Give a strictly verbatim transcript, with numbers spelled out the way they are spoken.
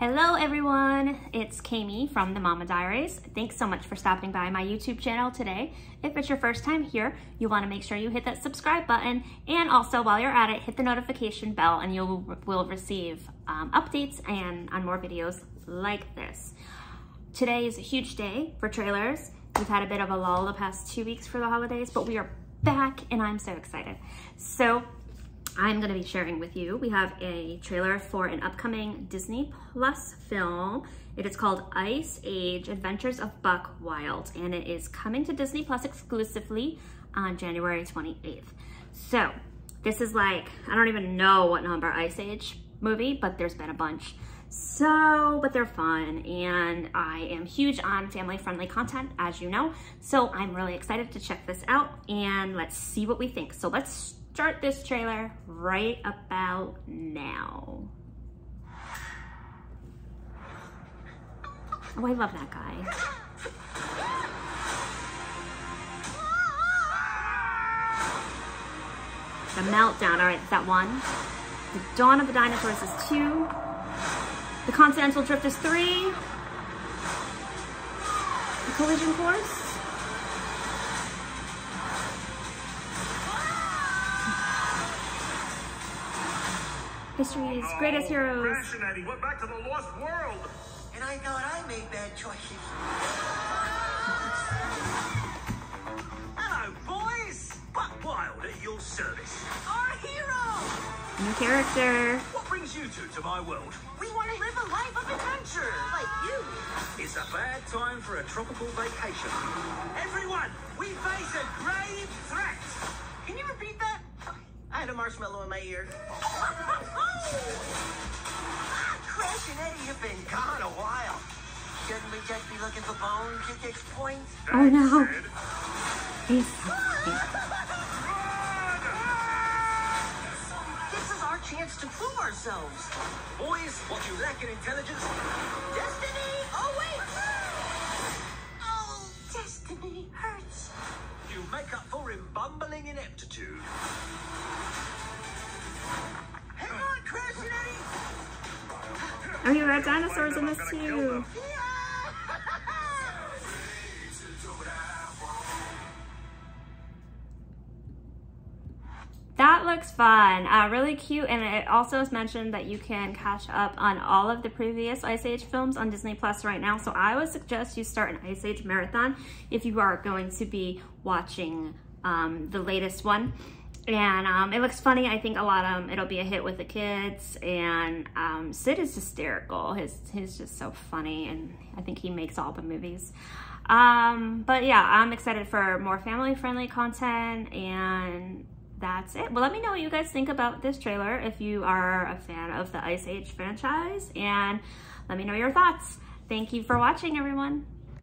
Hello everyone, it's Kami from The Mama Diaries. Thanks so much for stopping by my YouTube channel today. If it's your first time here, you want to make sure you hit that subscribe button, and also while you're at it, hit the notification bell and you will will receive um, updates and on more videos like this. Today is a huge day for trailers. We've had a bit of a lull the past two weeks for the holidays, but we are back and I'm so excited. So I'm gonna be sharing with you. We have a trailer for an upcoming Disney Plus film. It is called Ice Age Adventures of Buck Wild, and it is coming to Disney Plus exclusively on January twenty-eighth. So this is like, I don't even know what number Ice Age movie, but there's been a bunch. So, but they're fun, and I am huge on family-friendly content, as you know. So I'm really excited to check this out, and let's see what we think. So let's start this trailer right about now. Oh, I love that guy. The meltdown, all right, is that one? The Dawn of the Dinosaurs is two. The Continental Drift is three. The Collision Course. History's greatest heroes. Crash and Eddie went back to the lost world. And I thought I made bad choices. Hello, boys. Buck Wild at your service. Our hero. New character. What brings you two to my world? We want to live a life of adventure, like you. It's a bad time for a tropical vacation. Everyone, we face a grave threat. Can you repeat that? I had a marshmallow in my ear. Crash and Eddie have been gone a while. Shouldn't we just be looking for bones at this point? Oh no. This is our chance to prove ourselves. Boys, what you lack in intelligence, destiny awaits. Oh, destiny hurts. You make up for in bumbling ineptitude. Oh, you got dinosaurs in this too. That looks fun, uh, really cute, and it also is mentioned that you can catch up on all of the previous Ice Age films on Disney Plus right now, so I would suggest you start an Ice Age marathon if you are going to be watching um, the latest one. And um, it looks funny. I think a lot of them, it'll be a hit with the kids. And um, Sid is hysterical. His, his just so funny. And I think he makes all the movies. Um, but yeah, I'm excited for more family-friendly content. And that's it. Well, let me know what you guys think about this trailer if you are a fan of the Ice Age franchise. And let me know your thoughts. Thank you for watching, everyone.